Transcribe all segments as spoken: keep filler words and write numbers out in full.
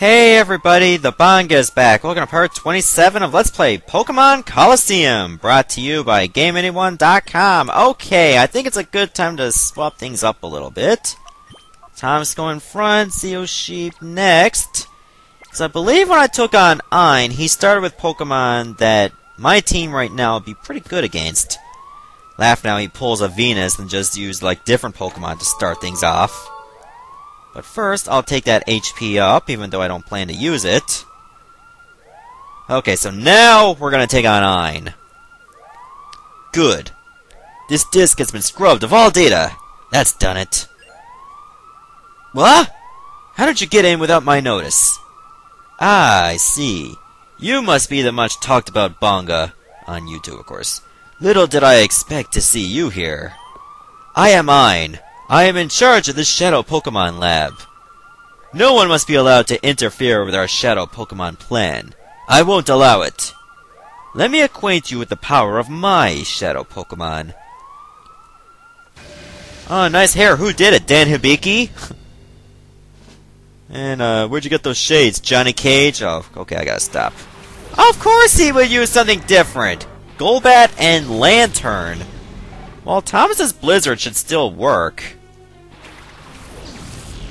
Hey everybody, the Banga is back. Welcome to part twenty-seven of Let's Play Pokemon Colosseum, brought to you by Game Anyone dot com. Okay, I think it's a good time to swap things up a little bit. Tom's going front, Zeo Sheep next. So I believe when I took on Ein, he started with Pokemon that my team right now would be pretty good against. Laugh now, he pulls a Venus and just used like different Pokemon to start things off. But first, I'll take that H P up, even though I don't plan to use it. Okay, so now we're going to take on Ein. Good. This disc has been scrubbed of all data. That's done it. What? How did you get in without my notice? Ah, I see. You must be the much-talked-about Banga. On YouTube, of course. Little did I expect to see you here. I am Ein. I am in charge of this Shadow Pokemon lab. No one must be allowed to interfere with our Shadow Pokemon plan. I won't allow it. Let me acquaint you with the power of my Shadow Pokemon. Oh, nice hair. Who did it? Dan Hibiki? And, uh, where'd you get those shades? Johnny Cage? Oh, okay, I gotta stop. Of course he would use something different! Golbat and Lanturn. Well, Thomas's Blizzard should still work.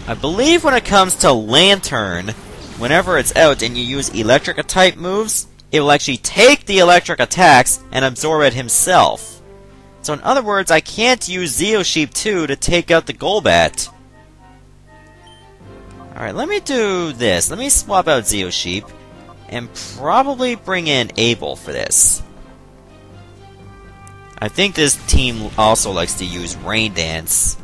I believe when it comes to Lanturn, whenever it's out and you use Electric-type moves, it will actually take the Electric attacks and absorb it himself. So in other words, I can't use Zeo Sheep two to take out the Golbat. Alright, let me do this. Let me swap out Zeo Sheep, and probably bring in Abel for this. I think this team also likes to use Rain Dance,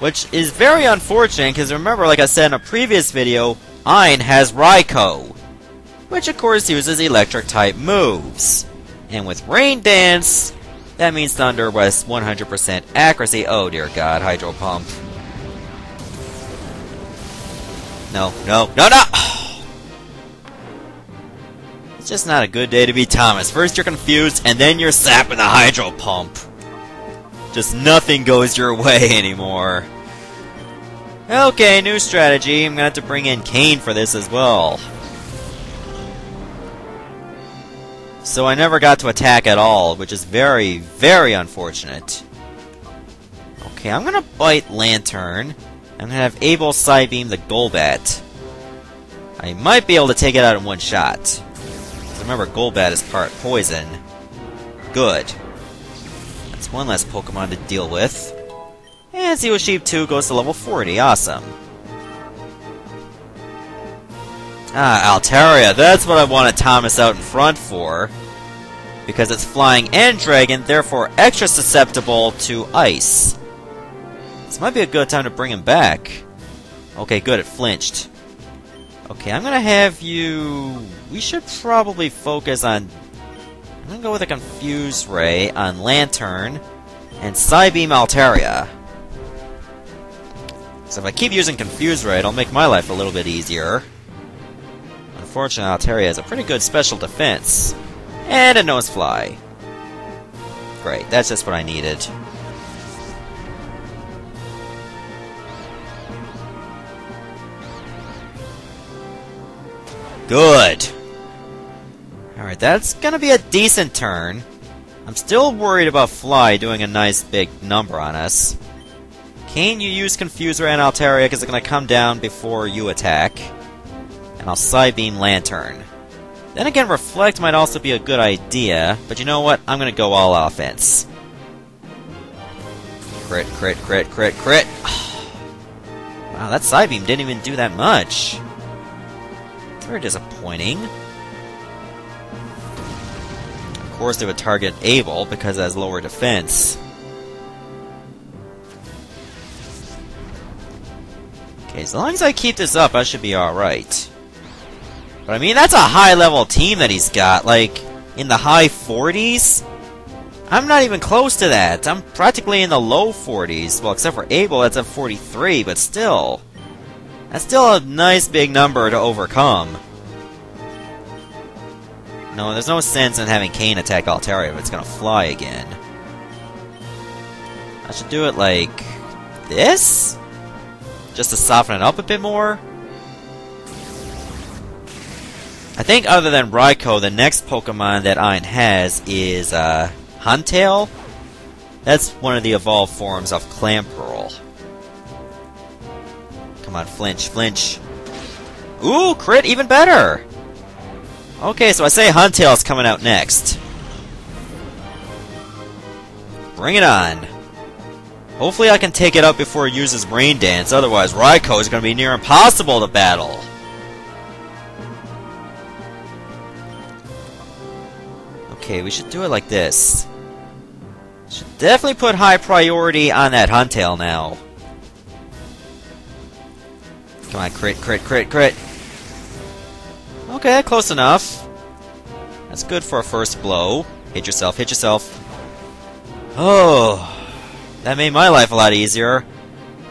which is very unfortunate, because remember, like I said in a previous video, Ein has Raikou, which of course uses Electric-type moves. And with Rain Dance, that means Thunder was one hundred percent accuracy. Oh dear god, Hydro Pump. No, no, no, no! It's just not a good day to be Thomas. First you're confused, and then you're sapping the Hydro Pump. Just nothing goes your way anymore. Okay, new strategy. I'm gonna have to bring in Kane for this as well. So I never got to attack at all, which is very, very unfortunate. Okay, I'm gonna bite Lanturn. I'm gonna have Abel Psybeam the Golbat. I might be able to take it out in one shot. Remember, Golbat is part poison. Good. That's one less Pokemon to deal with. And Zeo Sheep two goes to level forty. Awesome. Ah, Altaria. That's what I wanted Thomas out in front for. Because it's flying and dragon, therefore extra susceptible to ice. This might be a good time to bring him back. Okay, good. It flinched. Okay, I'm gonna have you... We should probably focus on... I'm gonna go with a Confuse Ray on Lanturn and Psybeam Altaria. So if I keep using Confuse Ray, it'll make my life a little bit easier. Unfortunately, Altaria has a pretty good special defense. And a Nosefly. Great, that's just what I needed. Good. Alright, that's gonna be a decent turn. I'm still worried about Fly doing a nice big number on us. Kane, you use Confuse Ray and Altaria because they're gonna come down before you attack. And I'll Psybeam Lanturn. Then again, Reflect might also be a good idea, but you know what? I'm gonna go all offense. Crit, crit, crit, crit, crit. Wow, that Psybeam didn't even do that much. Very disappointing. Of course they would target Abel because it has lower defense. Okay, as long as I keep this up, I should be alright. But I mean, that's a high level team that he's got, like, in the high forties? I'm not even close to that. I'm practically in the low forties. Well, except for Abel, that's at forty-three, but still. That's still a nice big number to overcome. No, there's no sense in having Kane attack Altaria if it's gonna fly again. I should do it like... this? Just to soften it up a bit more? I think other than Raikou, the next Pokemon that Ein has is uh, Huntail. That's one of the evolved forms of Clamperl. Come on, flinch, flinch. Ooh, crit, even better! Okay, so I say Huntail's coming out next. Bring it on. Hopefully I can take it up before he uses Rain Dance, otherwise Raikou is going to be near impossible to battle. Okay, we should do it like this. Should definitely put high priority on that Huntail now. Come on, crit, crit, crit, crit. Okay, close enough. That's good for a first blow. Hit yourself, hit yourself. Oh, that made my life a lot easier.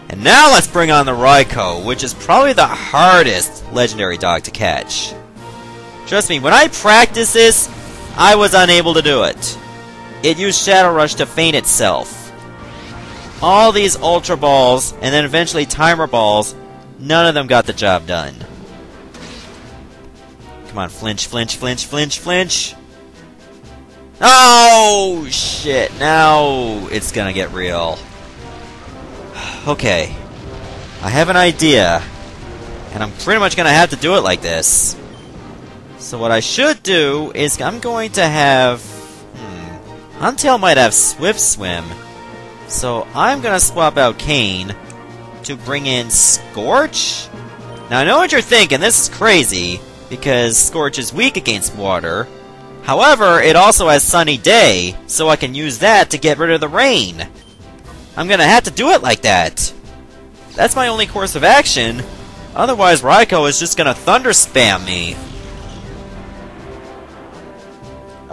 And now let's bring on the Raikou, which is probably the hardest legendary dog to catch. Trust me, when I practice this, I was unable to do it. It used Shadow Rush to feint itself. All these Ultra Balls, and then eventually Timer Balls, none of them got the job done. Come on, flinch, flinch, flinch, flinch, flinch! Oh, shit, now it's gonna get real. Okay, I have an idea, and I'm pretty much gonna have to do it like this. So what I should do is I'm going to have... Hmm, Huntail might have Swift Swim. So I'm going to swap out Kane to bring in Scorch? Now I know what you're thinking, this is crazy, because Scorch is weak against water. However, it also has Sunny Day, so I can use that to get rid of the rain. I'm going to have to do it like that. That's my only course of action. Otherwise, Raikou is just going to Thunder Spam me.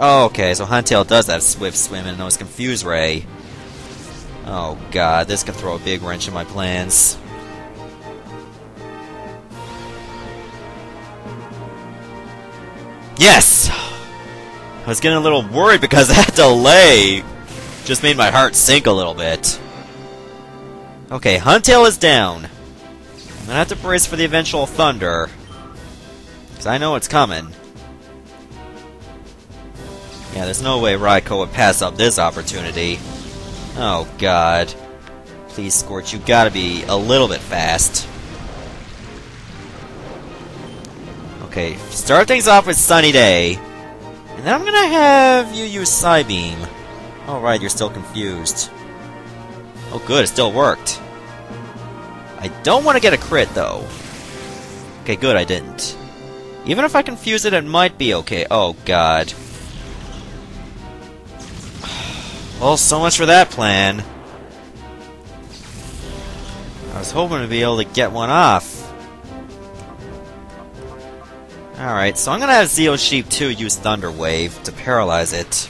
Oh, okay, so Huntail does have Swift Swim and knows Confuse Ray. Oh god, this could throw a big wrench in my plans. Yes! I was getting a little worried because that delay just made my heart sink a little bit. Okay, Huntail is down. I'm gonna have to brace for the eventual thunder, because I know it's coming. Yeah, there's no way Raikou would pass up this opportunity. Oh, god. Please, Scorch, you gotta be a little bit fast. Okay, start things off with Sunny Day. And then I'm gonna have you use Psybeam. Alright, you're still confused. Oh, good, it still worked. I don't want to get a crit, though. Okay, good, I didn't. Even if I confuse it, it might be okay. Oh, god. Well, so much for that plan. I was hoping to be able to get one off. Alright, so I'm gonna have Zeo Sheep two use Thunder Wave to paralyze it.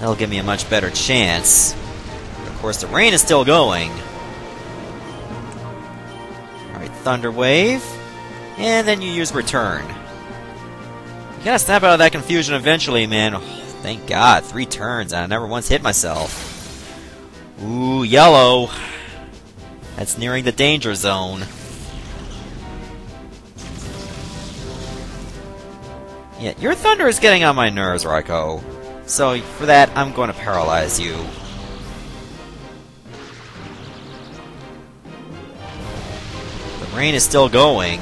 That'll give me a much better chance. But of course, the rain is still going. Alright, Thunder Wave. And then you use Return. You gotta snap out of that confusion eventually, man. Thank God, three turns, and I never once hit myself. Ooh, yellow. That's nearing the danger zone. Yeah, your thunder is getting on my nerves, Raikou. So, for that, I'm going to paralyze you. The rain is still going.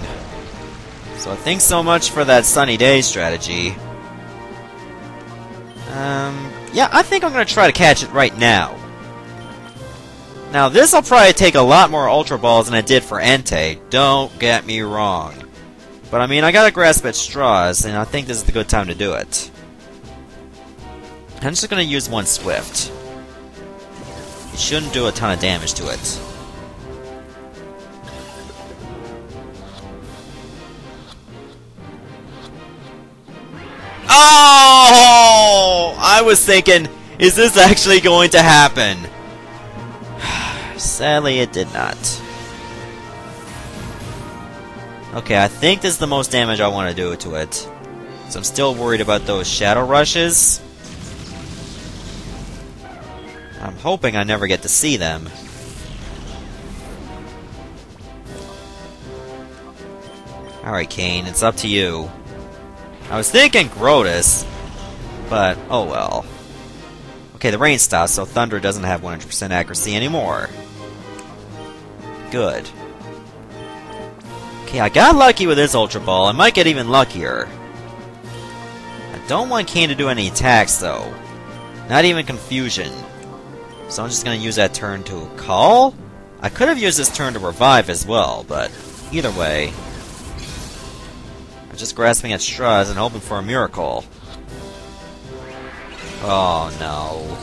So, thanks so much for that Sunny Day strategy. Um, yeah, I think I'm going to try to catch it right now. Now, this will probably take a lot more Ultra Balls than it did for Entei. Don't get me wrong. But, I mean, I got to grasp at straws, and I think this is the good time to do it. I'm just going to use one Swift. It shouldn't do a ton of damage to it. Oh! I was thinking, is this actually going to happen? Sadly, it did not. Okay, I think this is the most damage I want to do to it. So I'm still worried about those Shadow Rushes. I'm hoping I never get to see them. Alright, Kane, it's up to you. I was thinking Grotus, but oh well. Okay, the rain stops, so Thunder doesn't have one hundred percent accuracy anymore. Good. Okay, I got lucky with this Ultra Ball. I might get even luckier. I don't want Kane to do any attacks, though. Not even Confusion. So I'm just going to use that turn to call? I could have used this turn to revive as well, but either way... I'm just grasping at straws and hoping for a miracle. Oh no.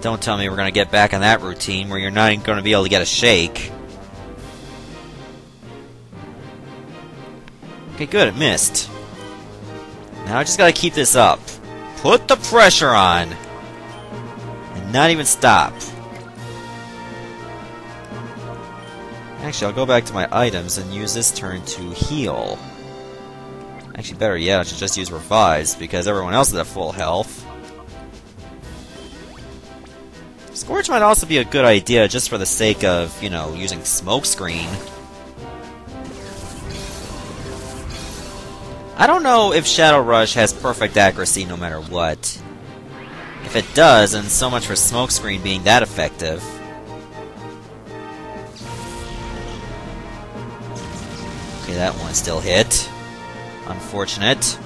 Don't tell me we're going to get back on that routine where you're not going to be able to get a shake. Okay, good, it missed. Now I just gotta keep this up. Put the pressure on! And not even stop. Actually, I'll go back to my items and use this turn to heal. Actually, better yet, I should just use Revives, because everyone else is at full health. Scorch might also be a good idea, just for the sake of, you know, using Smokescreen. I don't know if Shadow Rush has perfect accuracy no matter what. If it does, then so much for Smokescreen being that effective. Okay, that one still hit. Unfortunate.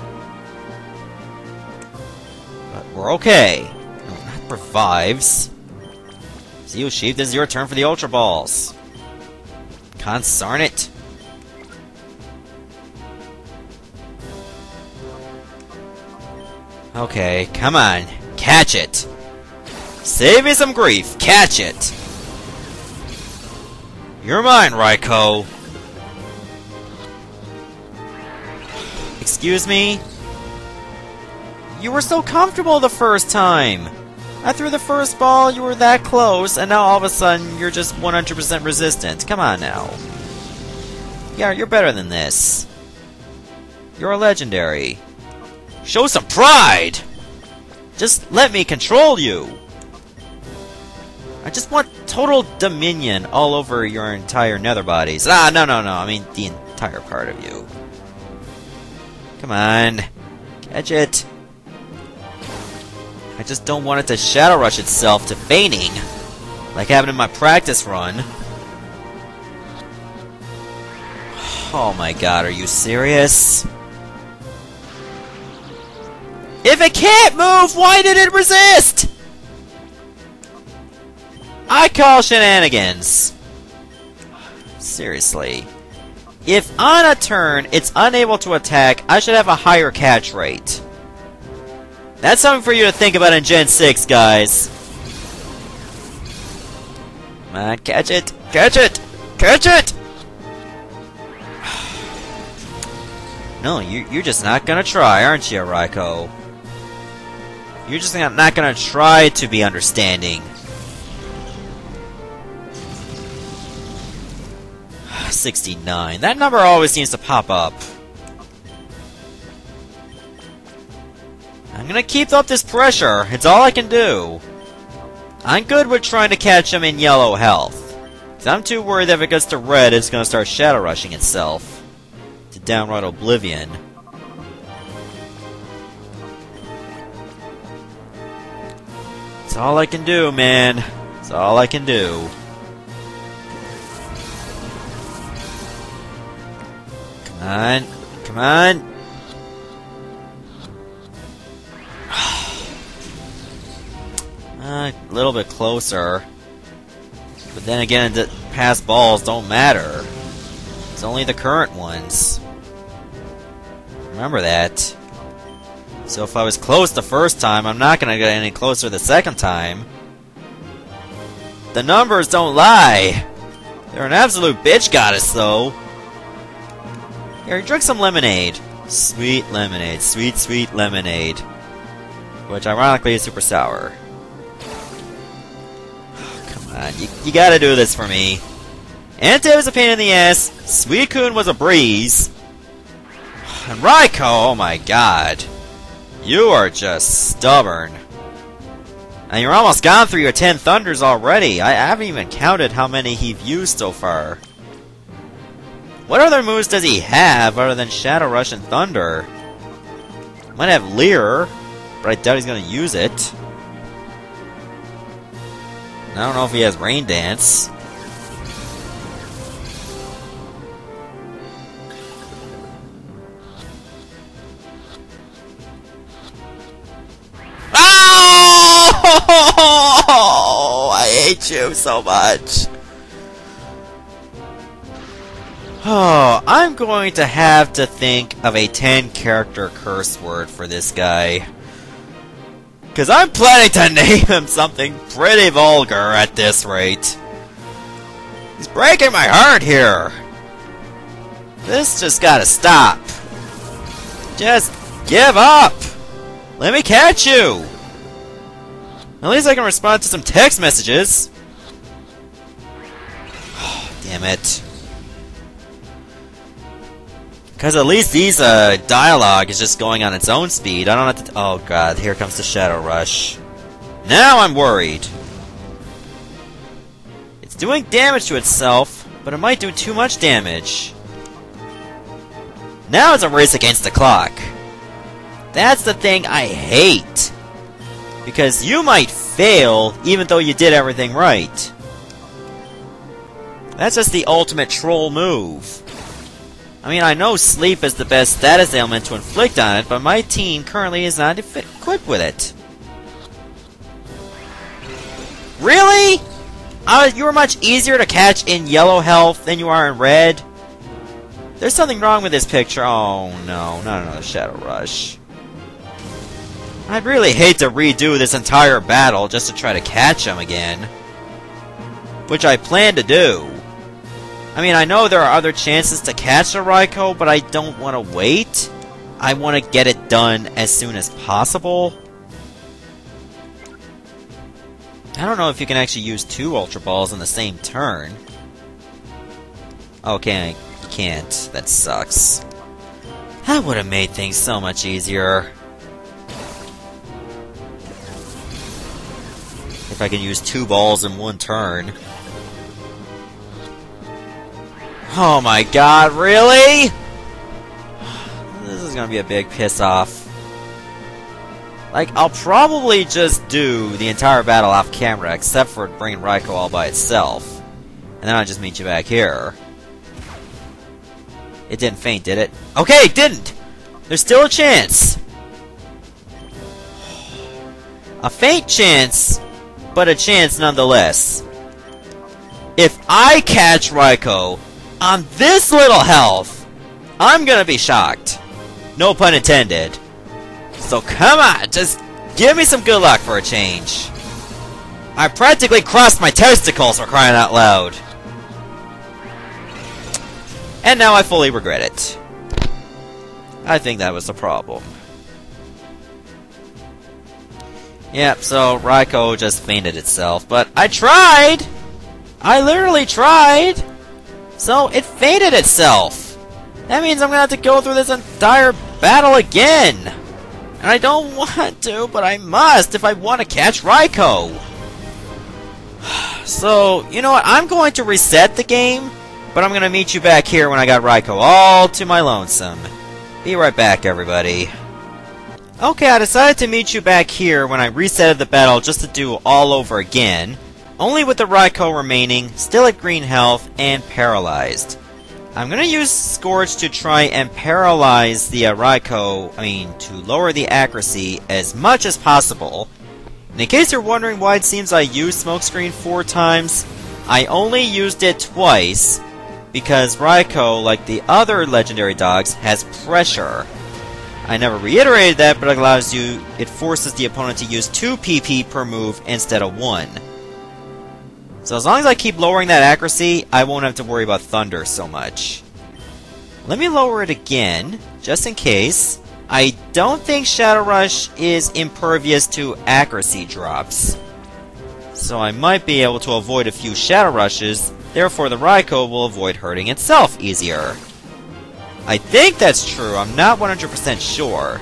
But we're okay. No, not Revives. Zeo Sheep, this is your turn for the Ultra Balls. Consarn it. Okay, come on. Catch it! Save me some grief! Catch it! You're mine, Raikou! Excuse me? You were so comfortable the first time! I threw the first ball, you were that close, and now all of a sudden you're just one hundred percent resistant. Come on now. Yeah, you're better than this. You're a legendary. Show some pride! Just let me control you! I just want total dominion all over your entire nether bodies. Ah, no, no, no, I mean the entire part of you. Come on. Catch it. I just don't want it to Shadow Rush itself to feigning, like happened in my practice run. Oh my god, are you serious? If it can't move, why did it resist? I call shenanigans. Seriously. If on a turn it's unable to attack, I should have a higher catch rate. That's something for you to think about in Gen six, guys. Come on, catch it! Catch it! Catch it! No, you, you're just not gonna try, aren't you, Raikou? You're just not gonna try to be understanding. sixty-nine. That number always seems to pop up. I'm gonna keep up this pressure. It's all I can do. I'm good with trying to catch him in yellow health. Cause I'm too worried that if it gets to red, it's gonna start Shadow Rushing itself to downright oblivion. It's all I can do, man. It's all I can do. Come on. Come on. A little bit closer. But then again, the past balls don't matter. It's only the current ones. Remember that. So if I was close the first time, I'm not gonna get any closer the second time. The numbers don't lie! They're an absolute bitch goddess, though! Here, drink some lemonade. Sweet lemonade. Sweet, sweet lemonade. Which, ironically, is super sour. Oh, come on, you, you gotta do this for me. Entei was a pain in the ass, Suicune was a breeze, and Raikou, oh my god. You are just stubborn. And you're almost gone through your ten thunders already. I haven't even counted how many he've used so far. What other moves does he have other than Shadow Rush and Thunder? Might have Leer, but I doubt he's gonna use it. I don't know if he has Rain Dance. Oh! I hate you so much. Oh, I'm going to have to think of a ten character curse word for this guy. Because I'm planning to name him something pretty vulgar at this rate. He's breaking my heart here. This just gotta stop. Just give up. Let me catch you. At least I can respond to some text messages. Oh, damn it. Because at least these uh, dialogue is just going on its own speed. I don't have to... Oh god, here comes the Shadow Rush. Now I'm worried. It's doing damage to itself, but it might do too much damage. Now it's a race against the clock. That's the thing I hate. Because you might fail, even though you did everything right. That's just the ultimate troll move. I mean, I know sleep is the best status ailment to inflict on it, but my team currently is not equipped with it. Really? Uh, you are much easier to catch in yellow health than you are in red. There's something wrong with this picture. Oh no, not another Shadow Rush. I'd really hate to redo this entire battle just to try to catch him again. Which I plan to do. I mean, I know there are other chances to catch a Raikou, but I don't want to wait. I want to get it done as soon as possible. I don't know if you can actually use two Ultra Balls in the same turn. Okay, I can't. That sucks. That would have made things so much easier. If I can use two balls in one turn. Oh my god, really? This is gonna be a big piss off. Like, I'll probably just do the entire battle off camera, except for bringing Raikou all by itself. And then I'll just meet you back here. It didn't faint, did it? Okay, it didn't! There's still a chance! A faint chance, but a chance nonetheless. If I catch Raikou on this little health, I'm gonna be shocked. No pun intended. So come on, just give me some good luck for a change. I practically crossed my testicles for crying out loud. And now I fully regret it. I think that was the problem. Yep, so Raikou just fainted itself, but I tried! I literally tried! So, it fainted itself! That means I'm gonna have to go through this entire battle again! And I don't want to, but I must if I want to catch Raikou! So, you know what, I'm going to reset the game, but I'm gonna meet you back here when I got Raikou all to my lonesome. Be right back, everybody. Okay, I decided to meet you back here when I resetted the battle just to do all over again. Only with the Raikou remaining, still at green health, and paralyzed. I'm gonna use Scourge to try and paralyze the uh, Raikou, I mean, to lower the accuracy as much as possible. And in case you're wondering why it seems I used Smokescreen four times, I only used it twice, because Raikou, like the other legendary dogs, has pressure. I never reiterated that, but it allows you, it forces the opponent to use two P P per move instead of one. So as long as I keep lowering that accuracy, I won't have to worry about Thunder so much. Let me lower it again, just in case. I don't think Shadow Rush is impervious to accuracy drops. So I might be able to avoid a few Shadow Rushes, therefore the Raikou will avoid hurting itself easier. I think that's true, I'm not one hundred percent sure.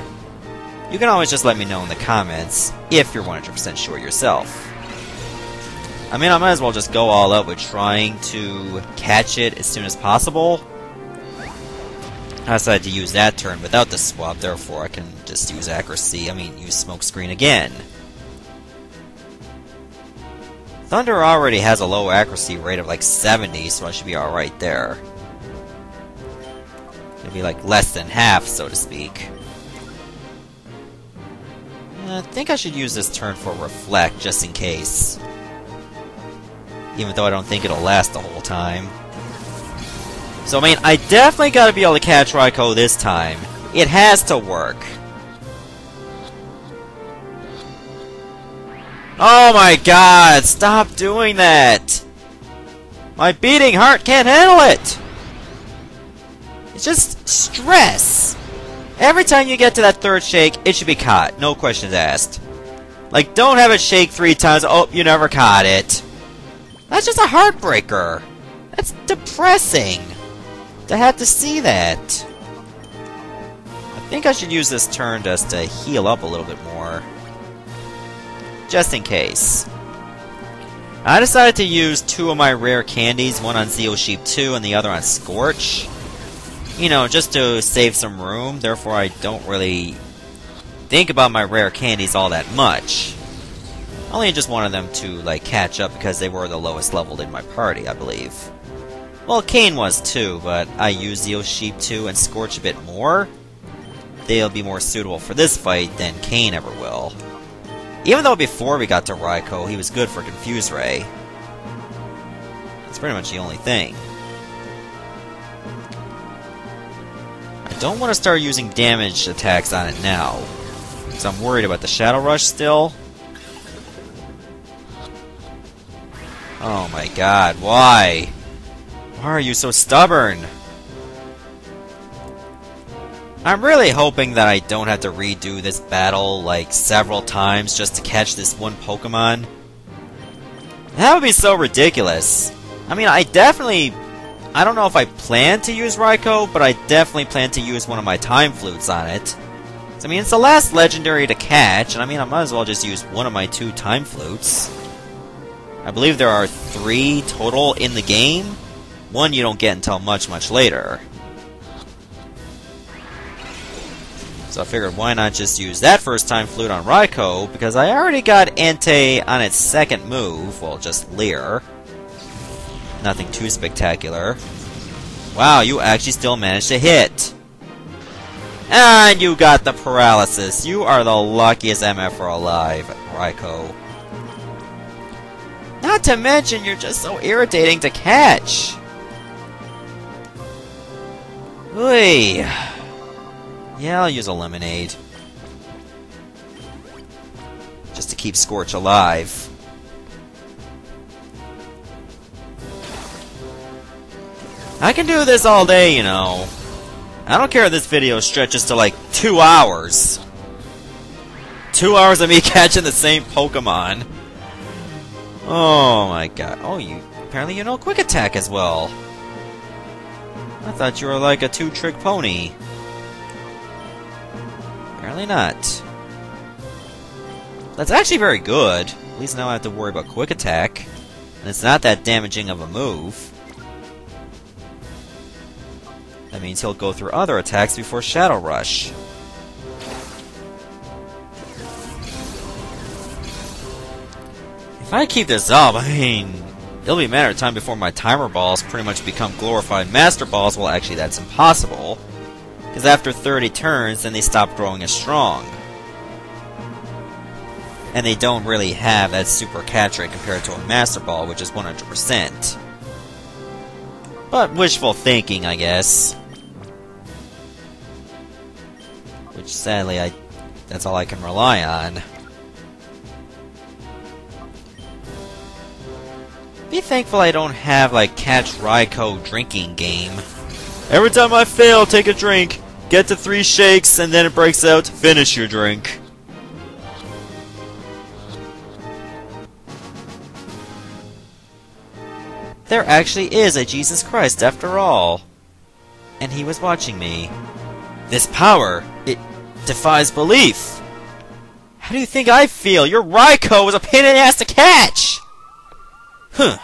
You can always just let me know in the comments, if you're one hundred percent sure yourself. I mean, I might as well just go all up with trying to catch it as soon as possible. I decided to use that turn without the swap, therefore I can just use accuracy, I mean, use smokescreen again. Thunder already has a low accuracy rate of like seventy, so I should be alright there. It'll be like less than half, so to speak. I think I should use this turn for Reflect, just in case. Even though I don't think it'll last the whole time. So, I mean, I definitely gotta be able to catch Raikou this time. It has to work. Oh my god, stop doing that! My beating heart can't handle it! It's just stress! Every time you get to that third shake, it should be caught, no questions asked. Like, don't have it shake three times, oh, you never caught it. That's just a heartbreaker. That's depressing. To have to see that. I think I should use this turn just to heal up a little bit more. Just in case. I decided to use two of my rare candies, one on Zeosheep two and the other on Scorch. You know, just to save some room, therefore I don't really think about my rare candies all that much. Only just wanted them to, like, catch up because they were the lowest leveled in my party, I believe. Well, Kane was too, but I used Zeosheep two and Scorch a bit more. They'll be more suitable for this fight than Kane ever will. Even though before we got to Raikou, he was good for Confuse Ray. That's pretty much the only thing. I don't want to start using damage attacks on it now, because I'm worried about the Shadow Rush still. Oh my god, why? Why are you so stubborn? I'm really hoping that I don't have to redo this battle, like, several times just to catch this one Pokemon. That would be so ridiculous. I mean, I definitely... I don't know if I plan to use Raikou, but I definitely plan to use one of my Time Flutes on it. I mean, it's the last legendary to catch, and I mean, I might as well just use one of my two Time Flutes. I believe there are three total in the game. One you don't get until much, much later. So I figured why not just use that first Time Flute on Raikou, because I already got Entei on its second move, well, just Leer. Nothing too spectacular. Wow, you actually still managed to hit! And you got the paralysis! You are the luckiest M F R alive, Raikou. Not to mention, you're just so irritating to catch! Oy. Yeah, I'll use a Lemonade. Just to keep Scorch alive. I can do this all day, you know. I don't care if this video stretches to like two hours. Two hours of me catching the same Pokemon. Oh my god. Oh, you apparently you know Quick Attack as well. I thought you were like a two-trick pony. Apparently not. That's actually very good. At least now I have to worry about Quick Attack. And it's not that damaging of a move. That means he'll go through other attacks before Shadow Rush. If I keep this up, I mean, it'll be a matter of time before my timer balls pretty much become glorified master balls. Well, actually, that's impossible. Because after thirty turns, then they stop growing as strong. And they don't really have that super catch rate compared to a master ball, which is one hundred percent. But wishful thinking, I guess. Which, sadly, I that's all I can rely on. Be thankful I don't have, like, Catch Raikou drinking game. Every time I fail, take a drink, get to three shakes, and then it breaks out, finish your drink. There actually is a Jesus Christ, after all. And he was watching me. This power, it defies belief. How do you think I feel? Your Raikou was a pain in the ass to catch! Huh.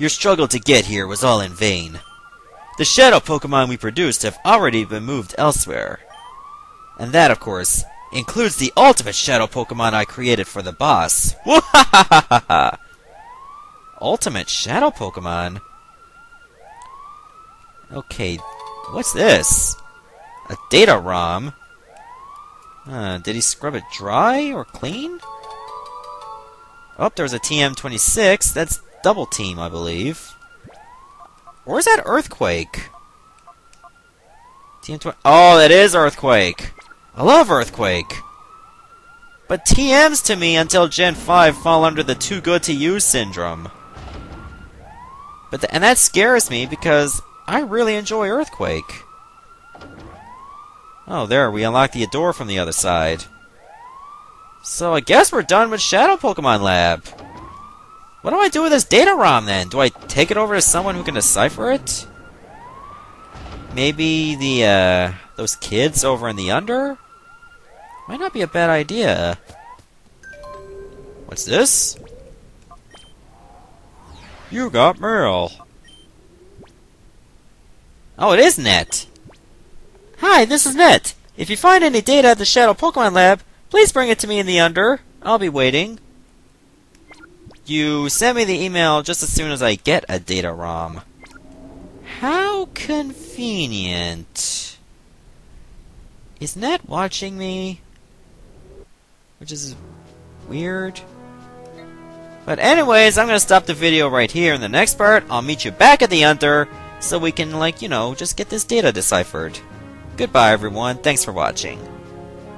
Your struggle to get here was all in vain. The Shadow Pokemon we produced have already been moved elsewhere. And that, of course, includes the ultimate Shadow Pokemon I created for the boss. Woo-ha-ha-ha-ha-ha! Ultimate Shadow Pokemon? Okay, what's this? A data ROM? Uh, did he scrub it dry or clean? Oh, there was a T M twenty-six. That's Double Team, I believe. Or is that Earthquake? T M twenty. Oh, that is Earthquake. I love Earthquake. But T Ms to me until Gen five fall under the too good to use syndrome. But th and that scares me because I really enjoy Earthquake. Oh, there, we unlocked the door from the other side. So I guess we're done with Shadow Pokemon Lab. What do I do with this data ROM then? Do I take it over to someone who can decipher it? Maybe the, uh, those kids over in the under? Might not be a bad idea. What's this? You got mail. Oh, it is Net. Hi, this is Net. If you find any data at the Shadow Pokemon Lab, please bring it to me in the under. I'll be waiting. You send me the email just as soon as I get a data ROM. How convenient. Is Net watching me? Which is weird. But anyways, I'm gonna stop the video right here. In the next part, I'll meet you back at the under so we can, like, you know, just get this data deciphered. Goodbye, everyone. Thanks for watching.